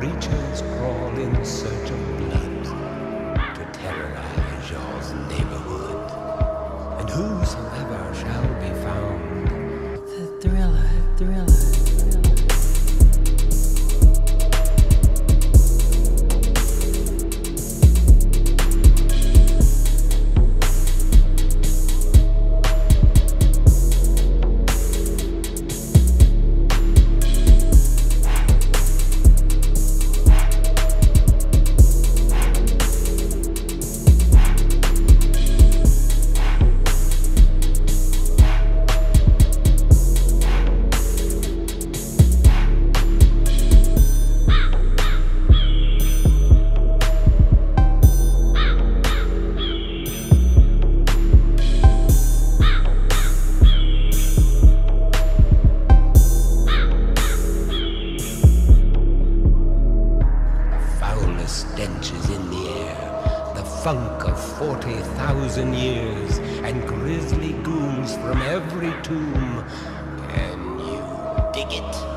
creatures crawl in search of blood to terrorize your neighborhood. And whosoever shall be found, the thriller, stenches in the air, the funk of 40,000 years, and grisly goons from every tomb. Can you dig it?